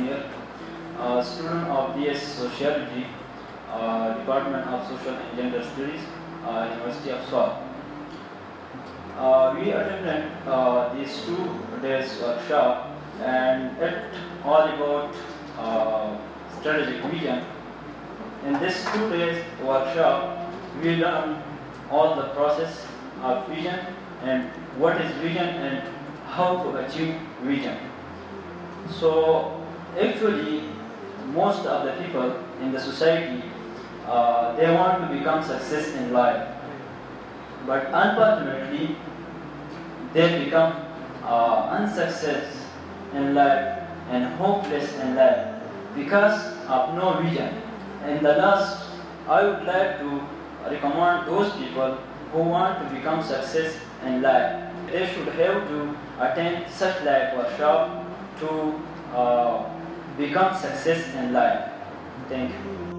here, student of BS Sociology, Department of Social and Gender Studies, University of Swat. We attended these 2 days workshop, and it all about strategic vision. In this 2 days workshop, we learned all the process of vision and what is vision and how to achieve vision. So actually, most of the people in the society, they want to become success in life, but unfortunately, they become unsuccessful in life and hopeless in life because of no vision. And the last, I would like to recommend those people who want to become successful in life. They should have to attend such like workshop to become successful in life. Thank you.